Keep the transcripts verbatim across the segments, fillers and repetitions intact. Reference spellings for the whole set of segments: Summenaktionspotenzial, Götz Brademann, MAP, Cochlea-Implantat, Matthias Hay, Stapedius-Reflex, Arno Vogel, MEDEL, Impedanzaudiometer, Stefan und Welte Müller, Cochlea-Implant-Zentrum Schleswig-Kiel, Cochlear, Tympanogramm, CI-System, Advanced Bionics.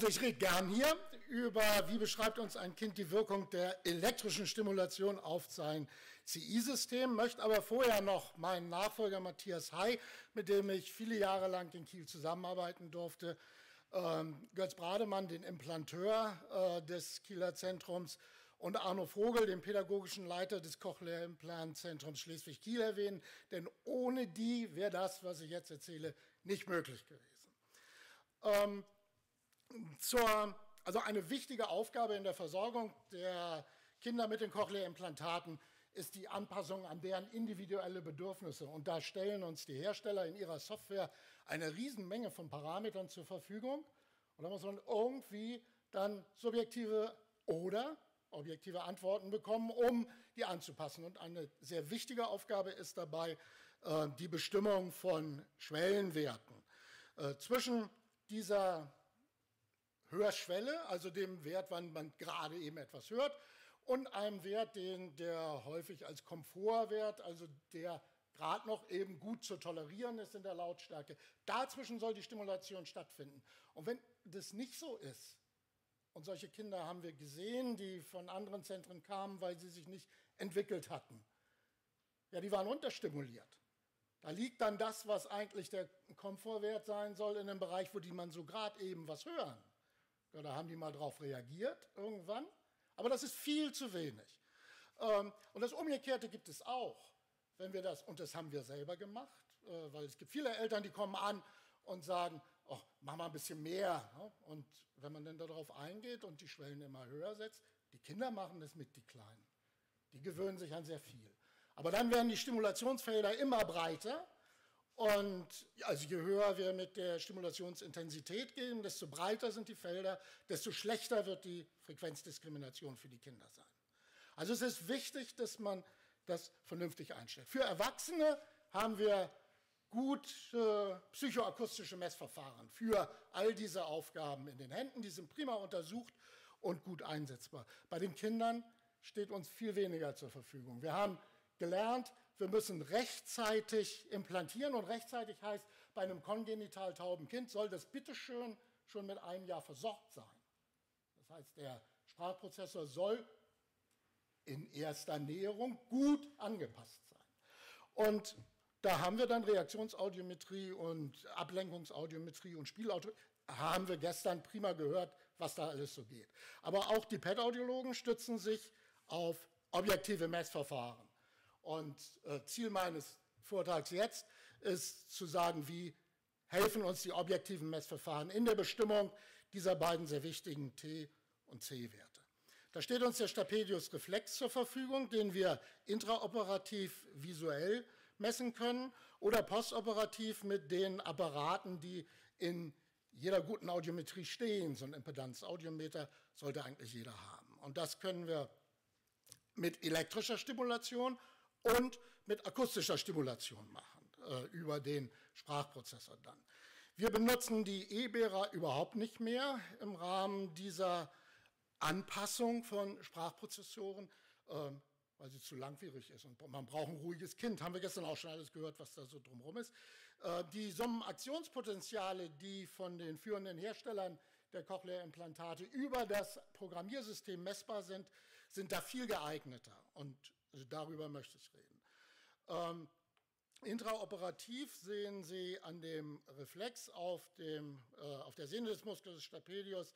Also ich rede gern hier über, wie beschreibt uns ein Kind die Wirkung der elektrischen Stimulation auf sein C I-System, möchte aber vorher noch meinen Nachfolger Matthias Hay, mit dem ich viele Jahre lang in Kiel zusammenarbeiten durfte, ähm, Götz Brademann, den Implanteur äh, des Kieler Zentrums, und Arno Vogel, den pädagogischen Leiter des Cochlea-Implant-Zentrums Schleswig-Kiel erwähnen, denn ohne die wäre das, was ich jetzt erzähle, nicht möglich gewesen. Ähm, Zur, also eine wichtige Aufgabe in der Versorgung der Kinder mit den Cochlea-Implantaten ist die Anpassung an deren individuelle Bedürfnisse. Und da stellen uns die Hersteller in ihrer Software eine Riesenmenge von Parametern zur Verfügung. Und da muss man irgendwie dann subjektive oder objektive Antworten bekommen, um die anzupassen. Und eine sehr wichtige Aufgabe ist dabei äh, die Bestimmung von Schwellenwerten. Äh, zwischen dieser Hörschwelle, also dem Wert, wann man gerade eben etwas hört, und einem Wert, den der häufig als Komfortwert, also der gerade noch eben gut zu tolerieren ist in der Lautstärke. Dazwischen soll die Stimulation stattfinden. Und wenn das nicht so ist, und solche Kinder haben wir gesehen, die von anderen Zentren kamen, weil sie sich nicht entwickelt hatten, ja, die waren unterstimuliert. Da liegt dann das, was eigentlich der Komfortwert sein soll, in einem Bereich, wo die man so gerade eben was hören. Ja, da haben die mal drauf reagiert irgendwann, aber das ist viel zu wenig. Und das Umgekehrte gibt es auch, wenn wir das, und das haben wir selber gemacht, weil es gibt viele Eltern, die kommen an und sagen, oh, mach mal ein bisschen mehr. Und wenn man dann darauf eingeht und die Schwellen immer höher setzt, die Kinder machen das mit, die Kleinen. Die gewöhnen sich an sehr viel. Aber dann werden die Stimulationsfelder immer breiter. Und also je höher wir mit der Stimulationsintensität gehen, desto breiter sind die Felder, desto schlechter wird die Frequenzdiskrimination für die Kinder sein. Also es ist wichtig, dass man das vernünftig einstellt. Für Erwachsene haben wir gute äh, psychoakustische Messverfahren für all diese Aufgaben in den Händen. Die sind prima untersucht und gut einsetzbar. Bei den Kindern steht uns viel weniger zur Verfügung. Wir haben gelernt, wir müssen rechtzeitig implantieren, und rechtzeitig heißt, bei einem kongenital tauben Kind soll das bitteschön schon mit einem Jahr versorgt sein. Das heißt, der Sprachprozessor soll in erster Näherung gut angepasst sein. Und da haben wir dann Reaktionsaudiometrie und Ablenkungsaudiometrie und Spielautometrie. Haben wir gestern prima gehört, was da alles so geht. Aber auch die Pädagogen stützen sich auf objektive Messverfahren. Und äh, Ziel meines Vortrags jetzt ist zu sagen, wie helfen uns die objektiven Messverfahren in der Bestimmung dieser beiden sehr wichtigen T- und C-Werte. Da steht uns der Stapedius-Reflex zur Verfügung, den wir intraoperativ visuell messen können oder postoperativ mit den Apparaten, die in jeder guten Audiometrie stehen. So ein Impedanzaudiometer sollte eigentlich jeder haben. Und das können wir mit elektrischer Stimulation und mit akustischer Stimulation machen, äh, über den Sprachprozessor dann. Wir benutzen die E-Bära überhaupt nicht mehr im Rahmen dieser Anpassung von Sprachprozessoren, äh, weil sie zu langwierig ist und man braucht ein ruhiges Kind. Haben wir gestern auch schon alles gehört, was da so drumherum ist. Äh, die Summenaktionspotenziale, die von den führenden Herstellern der Cochlea-Implantate über das Programmiersystem messbar sind, sind da viel geeigneter, und also darüber möchte ich reden. Ähm, intraoperativ sehen Sie an dem Reflex auf, dem, äh, auf der Sehne des Muskels des Stapedius,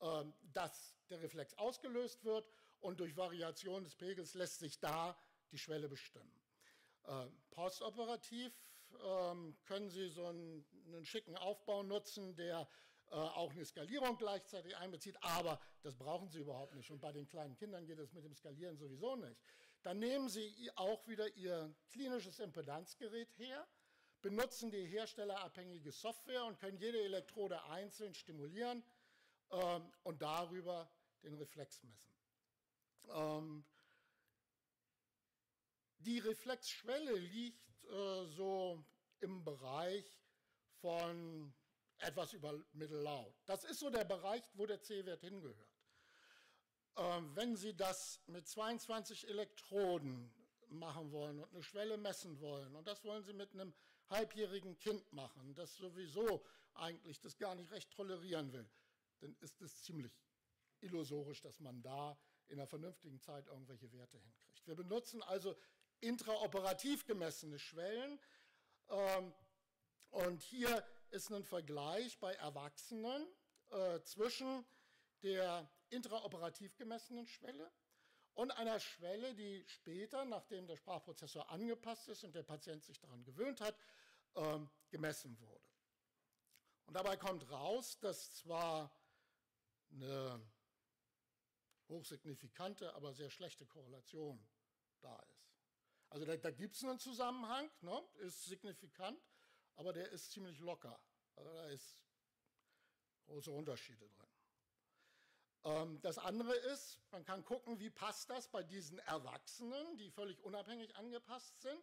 äh, dass der Reflex ausgelöst wird, und durch Variation des Pegels lässt sich da die Schwelle bestimmen. Äh, postoperativ äh, können Sie so einen, einen schicken Aufbau nutzen, der Äh, auch eine Skalierung gleichzeitig einbezieht, aber das brauchen Sie überhaupt nicht. Und bei den kleinen Kindern geht das mit dem Skalieren sowieso nicht. Dann nehmen Sie auch wieder Ihr klinisches Impedanzgerät her, benutzen die herstellerabhängige Software und können jede Elektrode einzeln stimulieren ähm, und darüber den Reflex messen. Ähm, die Reflexschwelle liegt äh, so im Bereich von etwas über mittellaut. Das ist so der Bereich, wo der C-Wert hingehört. Ähm, wenn Sie das mit zweiundzwanzig Elektroden machen wollen und eine Schwelle messen wollen, und das wollen Sie mit einem halbjährigen Kind machen, das sowieso eigentlich das gar nicht recht tolerieren will, dann ist es ziemlich illusorisch, dass man da in einer vernünftigen Zeit irgendwelche Werte hinkriegt. Wir benutzen also intraoperativ gemessene Schwellen. Ähm, und hier ist ein Vergleich bei Erwachsenen äh, zwischen der intraoperativ gemessenen Schwelle und einer Schwelle, die später, nachdem der Sprachprozessor angepasst ist und der Patient sich daran gewöhnt hat, ähm, gemessen wurde. Und dabei kommt raus, dass zwar eine hochsignifikante, aber sehr schlechte Korrelation da ist. Also da, da gibt es einen Zusammenhang, ne? Ist signifikant, aber der ist ziemlich locker. Also da ist große Unterschiede drin. Ähm, das andere ist, man kann gucken, wie passt das bei diesen Erwachsenen, die völlig unabhängig angepasst sind,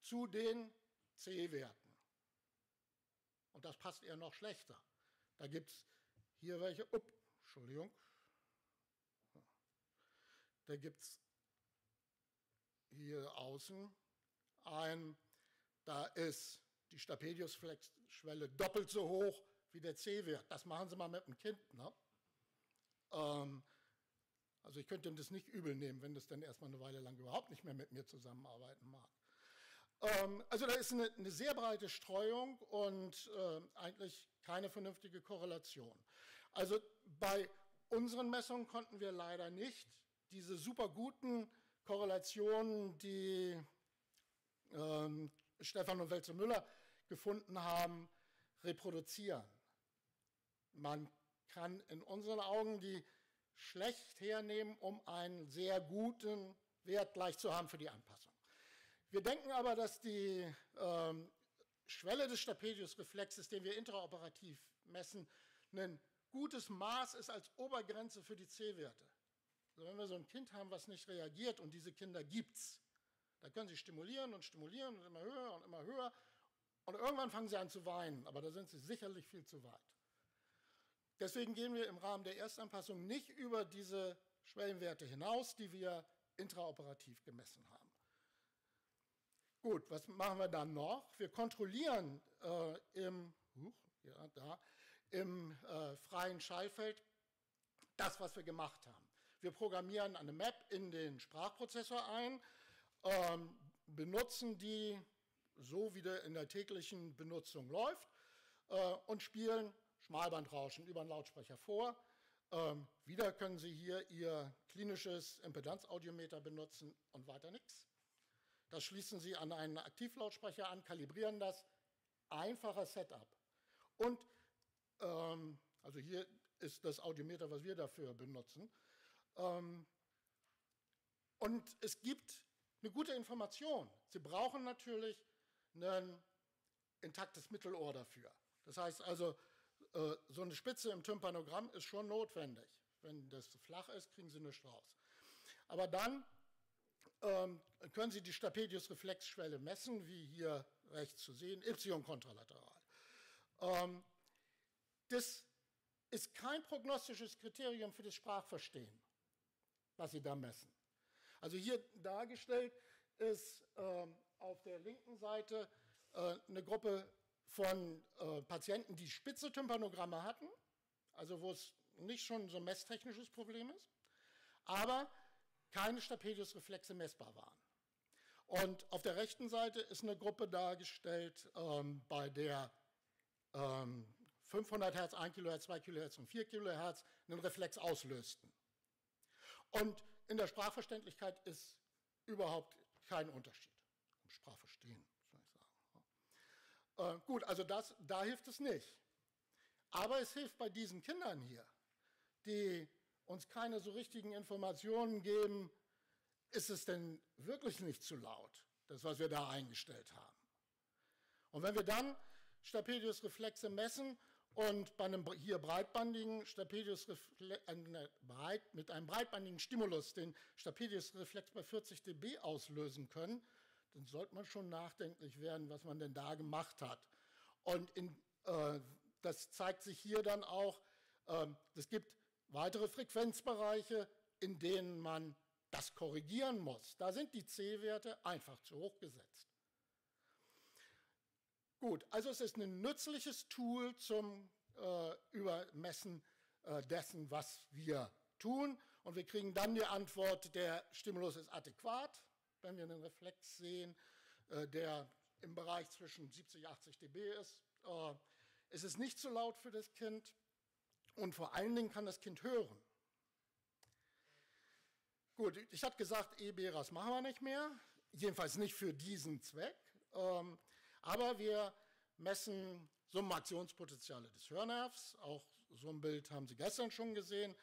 zu den C E-Werten. Und das passt eher noch schlechter. Da gibt es hier welche, up, Entschuldigung, da gibt es hier außen ein, da ist die Stapedius-Flex-Schwelle doppelt so hoch wie der C-Wert. Das machen Sie mal mit einem Kind. Ne? Ähm, also ich könnte ihm das nicht übel nehmen, wenn das dann erstmal eine Weile lang überhaupt nicht mehr mit mir zusammenarbeiten mag. Ähm, also da ist eine, eine sehr breite Streuung und äh, eigentlich keine vernünftige Korrelation. Also bei unseren Messungen konnten wir leider nicht diese super guten Korrelationen, die ähm, Stefan und Welte Müller gefunden haben, reproduzieren. Man kann in unseren Augen die schlecht hernehmen, um einen sehr guten Wert gleich zu haben für die Anpassung. Wir denken aber, dass die ähm, Schwelle des Stapedius-Reflexes, den wir intraoperativ messen, ein gutes Maß ist als Obergrenze für die C-Werte. Also wenn wir so ein Kind haben, was nicht reagiert, und diese Kinder gibt es, da können sie stimulieren und stimulieren und immer höher und immer höher und irgendwann fangen sie an zu weinen, aber da sind sie sicherlich viel zu weit. Deswegen gehen wir im Rahmen der Erstanpassung nicht über diese Schwellenwerte hinaus, die wir intraoperativ gemessen haben. Gut, was machen wir dann noch? Wir kontrollieren äh, im, huch, ja, da, im äh, freien Schallfeld das, was wir gemacht haben. Wir programmieren eine Map in den Sprachprozessor ein, ähm, benutzen die so, wie der in der täglichen Benutzung läuft, äh, und spielen Schmalbandrauschen über einen Lautsprecher vor. Ähm, wieder können Sie hier Ihr klinisches Impedanzaudiometer benutzen und weiter nichts. Das schließen Sie an einen Aktivlautsprecher an, kalibrieren das. Einfacher Setup. Und ähm, also hier ist das Audiometer, was wir dafür benutzen. Und es gibt eine gute Information. Sie brauchen natürlich ein intaktes Mittelohr dafür. Das heißt also, so eine Spitze im Tympanogramm ist schon notwendig. Wenn das flach ist, kriegen Sie nichts raus. Aber dann können Sie die Stapedius-Reflexschwelle messen, wie hier rechts zu sehen, Y-kontralateral. Das ist kein prognostisches Kriterium für das Sprachverstehen, was Sie da messen. Also hier dargestellt ist ähm, auf der linken Seite äh, eine Gruppe von äh, Patienten, die spitze Tympanogramme hatten, also wo es nicht schon so ein messtechnisches Problem ist, aber keine Stapedius-Reflexe messbar waren. Und auf der rechten Seite ist eine Gruppe dargestellt, ähm, bei der ähm, fünfhundert Hertz, ein Kilohertz, zwei Kilohertz und vier Kilohertz einen Reflex auslösten. Und in der Sprachverständlichkeit ist überhaupt kein Unterschied. Im Sprachverstehen, soll ich sagen. Äh, gut, also das, da hilft es nicht. Aber es hilft bei diesen Kindern hier, die uns keine so richtigen Informationen geben, ist es denn wirklich nicht zu laut, das, was wir da eingestellt haben. Und wenn wir dann Stapedius-Reflexe messen und bei einem hier breitbandigen Stapedius-Reflex mit einem breitbandigen Stimulus den Stapedius-Reflex bei vierzig Dezibel auslösen können, dann sollte man schon nachdenklich werden, was man denn da gemacht hat. Und in, äh, das zeigt sich hier dann auch, äh, es gibt weitere Frequenzbereiche, in denen man das korrigieren muss. Da sind die C-Werte einfach zu hoch gesetzt. Gut, also es ist ein nützliches Tool zum äh, Übermessen äh, dessen, was wir tun. Und wir kriegen dann die Antwort, der Stimulus ist adäquat, wenn wir einen Reflex sehen, äh, der im Bereich zwischen siebzig und achtzig Dezibel ist. Äh, es ist nicht zu laut für das Kind und vor allen Dingen kann das Kind hören. Gut, ich hatte gesagt, E-Beras machen wir nicht mehr, jedenfalls nicht für diesen Zweck, ähm, aber wir messen Summationspotenziale des Hörnervs, auch so ein Bild haben Sie gestern schon gesehen.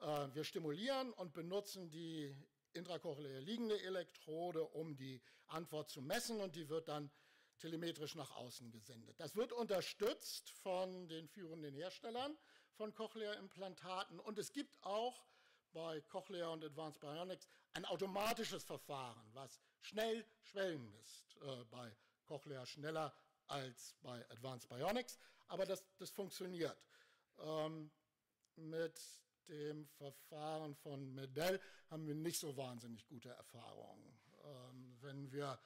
Äh, wir stimulieren und benutzen die intrakochlear liegende Elektrode, um die Antwort zu messen, und die wird dann telemetrisch nach außen gesendet. Das wird unterstützt von den führenden Herstellern von Cochlea-Implantaten, und es gibt auch bei Cochlear und Advanced Bionics ein automatisches Verfahren, was schnell Schwellen misst, äh, bei Cochlear schneller als bei Advanced Bionics, aber das, das funktioniert. Ähm, mit dem Verfahren von MEDEL haben wir nicht so wahnsinnig gute Erfahrungen. Ähm, wenn wir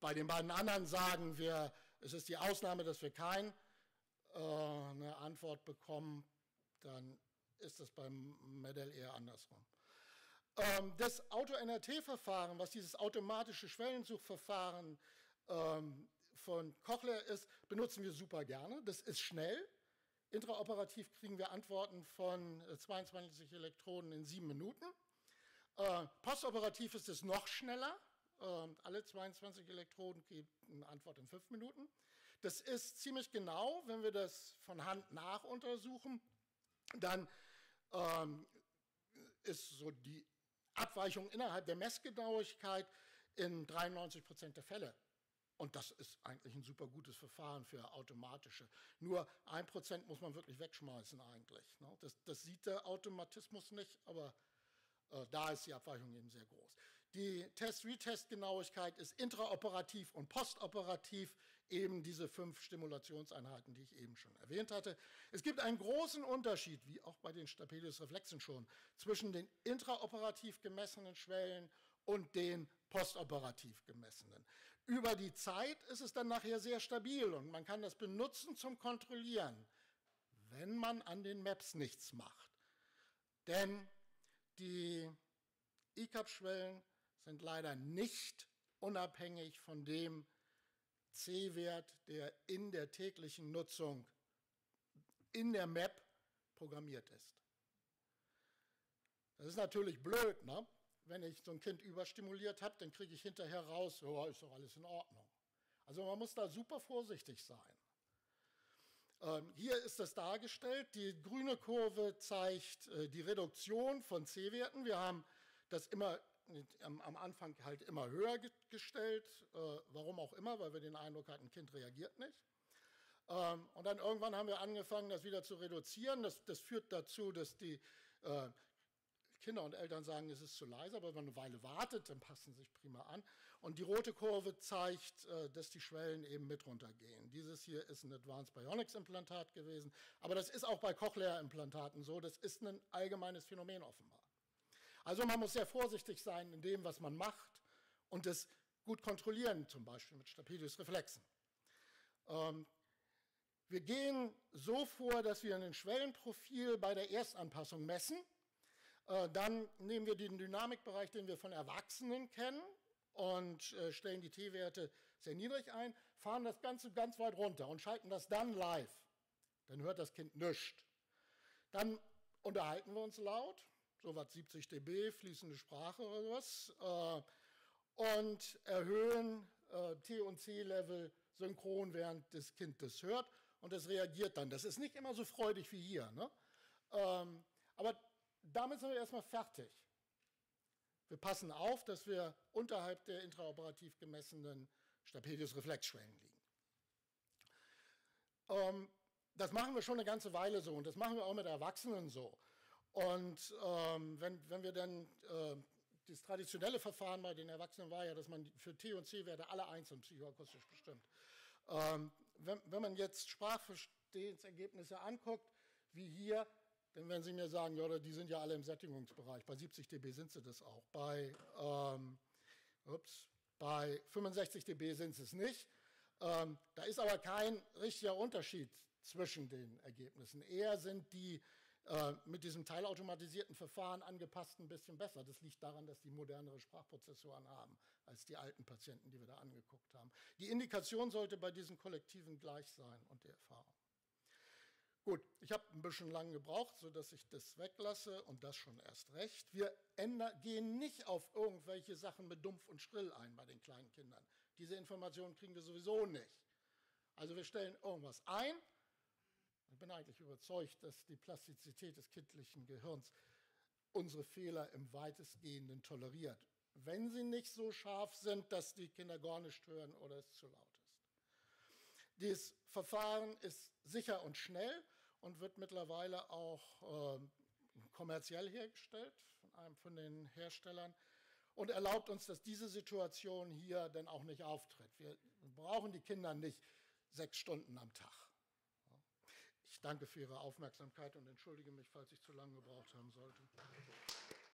bei den beiden anderen sagen, wir, es ist die Ausnahme, dass wir keine äh, eine Antwort bekommen, dann ist das beim MEDEL eher andersrum. Ähm, das Auto-N R T-Verfahren, was dieses automatische Schwellensuchverfahren ähm, von Cochlear ist, benutzen wir super gerne. Das ist schnell. Intraoperativ kriegen wir Antworten von zweiundzwanzig Elektroden in sieben Minuten. Äh, postoperativ ist es noch schneller. Äh, alle zweiundzwanzig Elektroden geben eine Antwort in fünf Minuten. Das ist ziemlich genau, wenn wir das von Hand nach untersuchen. Dann ähm, ist so die Abweichung innerhalb der Messgenauigkeit in dreiundneunzig Prozent der Fälle. Und das ist eigentlich ein super gutes Verfahren für automatische. Nur ein Prozent muss man wirklich wegschmeißen eigentlich. Ne? Das, das sieht der Automatismus nicht, aber äh, da ist die Abweichung eben sehr groß. Die Test-Retest-Genauigkeit ist intraoperativ und postoperativ eben diese fünf Stimulationseinheiten, die ich eben schon erwähnt hatte. Es gibt einen großen Unterschied, wie auch bei den Stapelius-Reflexen schon, zwischen den intraoperativ gemessenen Schwellen und den postoperativ gemessenen. Über die Zeit ist es dann nachher sehr stabil und man kann das benutzen zum Kontrollieren, wenn man an den M A Ps nichts macht. Denn die E C A P-Schwellen sind leider nicht unabhängig von dem C-Wert, der in der täglichen Nutzung in der M A P programmiert ist. Das ist natürlich blöd, ne? Wenn ich so ein Kind überstimuliert habe, dann kriege ich hinterher raus, oh, ist doch alles in Ordnung. Also man muss da super vorsichtig sein. Ähm, hier ist das dargestellt, die grüne Kurve zeigt äh, die Reduktion von C-Werten. Wir haben das immer am Anfang halt immer höher gestellt, äh, warum auch immer, weil wir den Eindruck hatten, ein Kind reagiert nicht. Ähm, und dann irgendwann haben wir angefangen, das wieder zu reduzieren. Das, das führt dazu, dass die äh, Kinder und Eltern sagen, es ist zu leise, aber wenn man eine Weile wartet, dann passen sie sich prima an. Und die rote Kurve zeigt, äh, dass die Schwellen eben mit runtergehen. Dieses hier ist ein Advanced Bionics Implantat gewesen, aber das ist auch bei Cochlea-Implantaten so, das ist ein allgemeines Phänomen offenbar. Also man muss sehr vorsichtig sein in dem, was man macht, und das gut kontrollieren, zum Beispiel mit Stapelius-Reflexen. Ähm, wir gehen so vor, dass wir ein Schwellenprofil bei der Erstanpassung messen. Äh, dann nehmen wir den Dynamikbereich, den wir von Erwachsenen kennen, und äh, stellen die T-Werte sehr niedrig ein, fahren das Ganze ganz weit runter und schalten das dann live. Dann hört das Kind nichts. Dann unterhalten wir uns laut. So was siebzig Dezibel, fließende Sprache oder was, äh, und erhöhen äh, T- und C-Level synchron, während das Kind das hört, und das reagiert dann. Das ist nicht immer so freudig wie hier, ne? Ähm, aber damit sind wir erstmal fertig. Wir passen auf, dass wir unterhalb der intraoperativ gemessenen Stapelius-Reflexschwellen liegen. Ähm, das machen wir schon eine ganze Weile so, und das machen wir auch mit Erwachsenen so. Und ähm, wenn, wenn wir dann, äh, das traditionelle Verfahren bei den Erwachsenen war ja, dass man für T- und C-Werte alle einzeln psychoakustisch bestimmt. Ähm, wenn, wenn man jetzt Sprachverstehensergebnisse anguckt, wie hier, dann werden Sie mir sagen, ja, die sind ja alle im Sättigungsbereich. Bei siebzig Dezibel sind sie das auch. Bei, ähm, ups, bei fünfundsechzig Dezibel sind sie es nicht. Ähm, da ist aber kein richtiger Unterschied zwischen den Ergebnissen. Eher sind die äh, mit diesem teilautomatisierten Verfahren angepasst ein bisschen besser. Das liegt daran, dass die modernere Sprachprozessoren haben als die alten Patienten, die wir da angeguckt haben. Die Indikation sollte bei diesen Kollektiven gleich sein und die Erfahrung. Gut, ich habe ein bisschen lang gebraucht, sodass ich das weglasse und das schon erst recht. Wir ändern, gehen nicht auf irgendwelche Sachen mit dumpf und schrill ein bei den kleinen Kindern. Diese Informationen kriegen wir sowieso nicht. Also wir stellen irgendwas ein. Ich bin eigentlich überzeugt, dass die Plastizität des kindlichen Gehirns unsere Fehler im weitestgehenden toleriert, wenn sie nicht so scharf sind, dass die Kinder gar nicht stören oder es zu laut ist. Dieses Verfahren ist sicher und schnell und wird mittlerweile auch äh, kommerziell hergestellt von einem von den Herstellern und erlaubt uns, dass diese Situation hier dann auch nicht auftritt. Wir brauchen die Kinder nicht sechs Stunden am Tag. Ich danke für Ihre Aufmerksamkeit und entschuldige mich, falls ich zu lange gebraucht haben sollte.